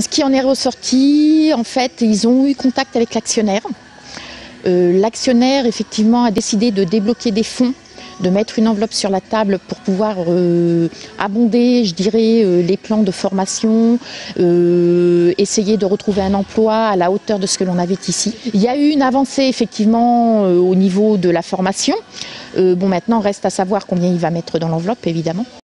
Ce qui en est ressorti, en fait, ils ont eu contact avec l'actionnaire. L'actionnaire, effectivement, a décidé de débloquer des fonds, de mettre une enveloppe sur la table pour pouvoir abonder, je dirais, les plans de formation, essayer de retrouver un emploi à la hauteur de ce que l'on avait ici. Il y a eu une avancée, effectivement, au niveau de la formation. Bon, maintenant, reste à savoir combien il va mettre dans l'enveloppe, évidemment.